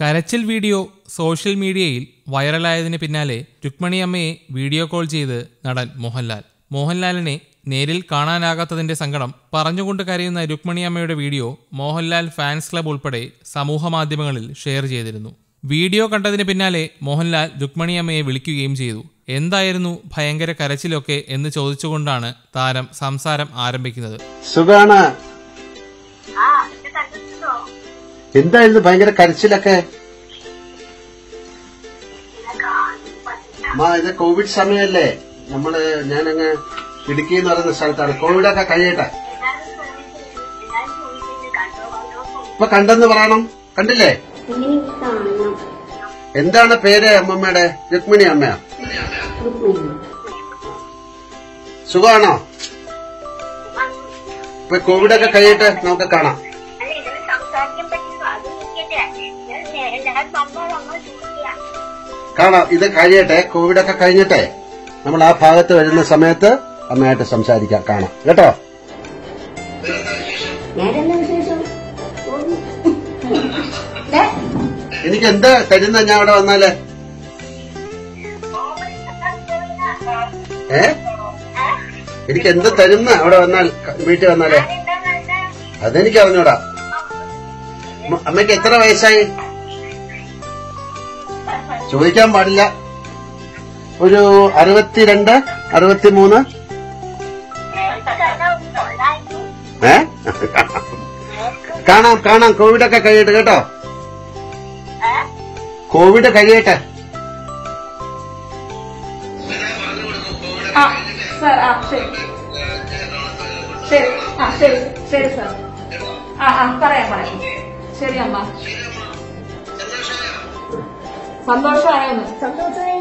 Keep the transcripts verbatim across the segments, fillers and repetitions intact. കരച്ചിൽ video social മീഡിയയിൽ വൈറലായതിന് പിന്നാലെ രുക്മിണി അമ്മയെ വീഡിയോ കോൾ ചെയ്ത് നടൻ മോഹൻലാൽ മോഹൻലാലിനെ നേരിൽ കാണാനാകാത്തതിന്റെ സങ്കടം പറഞ്ഞുകൊണ്ട് കരയുന്ന രുക്മിണി അമ്മയുടെ വീഡിയോ മോഹൻലാൽ ഫാൻസ് ക്ലബ് ഉൾപ്പെടെ സമൂഹ മാധ്യമങ്ങളിൽ ഷെയർ ചെയ്തിരുന്നു. വീഡിയോ കണ്ടതിന് പിന്നാലെ മോഹൻലാൽ രുക്മിണി അമ്മയെ വിളിക്കുകയും ചെയ്തു. എന്തായിരുന്നു ഭയങ്കര കരച്ചിലൊക്കെ എന്ന് ചോദിച്ചുകൊണ്ടാണ് താരം സംസാരം ആരംഭിക്കുന്നത്. എന്തായിരുന്നു ഭയങ്കര കരച്ചിലൊക്കെ? ഇത് കോവിഡ് സമയമല്ലേ, നമ്മള് ഞാനങ്ങ് ഇടുക്കി എന്ന് പറയുന്ന സ്ഥലത്താണ്. കോവിഡൊക്കെ കഴിയട്ടെ, ഇപ്പൊ കണ്ടെന്ന് പറയണം. കണ്ടില്ലേ? എന്താണ് പേര് അമ്മമ്മയുടെ? രുക്മിണി അമ്മയാ. സുഖമാണോ? ഇപ്പൊ കോവിഡൊക്കെ കഴിയട്ടെ, നമുക്ക് കാണാം. കാണാം. ഇത് കഴിയട്ടെ, കോവിഡൊക്കെ കഴിഞ്ഞിട്ടെ നമ്മൾ ആ ഭാഗത്ത് വരുന്ന സമയത്ത് അമ്മയായിട്ട് സംസാരിക്കാം. കാണാം കേട്ടോ. എനിക്ക് എന്താ തരുന്ന ഞാൻ അവിടെ വന്നാലേ? ഏ എനിക്ക് എന്ത് തരുന്ന അവിടെ വന്നാൽ, വീട്ടിൽ വന്നാലേ? അതെനിക്ക് അറിഞ്ഞൂടാ. അമ്മയ്ക്ക് എത്ര വയസ്സായി? ചോദിക്കാൻ പാടില്ല. ഒരു അറുപത്തിരണ്ട് അറുപത്തിമൂന്ന്. ഏ കാണാം കാണാം. കോവിഡൊക്കെ കഴിയട്ടെ കേട്ടോ. കോവിഡ് കഴിയട്ടെ. പറയാം പറയാം. ശരി അമ്മ. സന്തോഷമായ സന്തോഷമായി.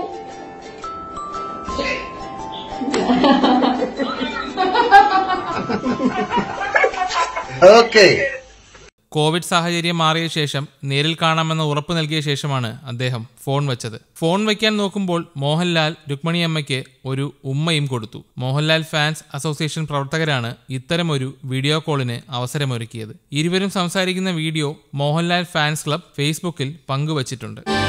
കോവിഡ് സാഹചര്യം മാറിയ ശേഷം നേരിൽ കാണാമെന്ന് ഉറപ്പ് നൽകിയ ശേഷമാണ് അദ്ദേഹം ഫോൺ വെച്ചത്. ഫോൺ വയ്ക്കാൻ നോക്കുമ്പോൾ മോഹൻലാൽ രുക്മിണി അമ്മയ്ക്ക് ഒരു ഉമ്മയും കൊടുത്തു. മോഹൻലാൽ ഫാൻസ് അസോസിയേഷൻ പ്രവർത്തകരാണ് ഇത്തരമൊരു വീഡിയോ കോളിന് അവസരമൊരുക്കിയത്. ഇരുവരും സംസാരിക്കുന്ന വീഡിയോ മോഹൻലാൽ ഫാൻസ് ക്ലബ് ഫേസ്ബുക്കിൽ പങ്കുവച്ചിട്ടുണ്ട്.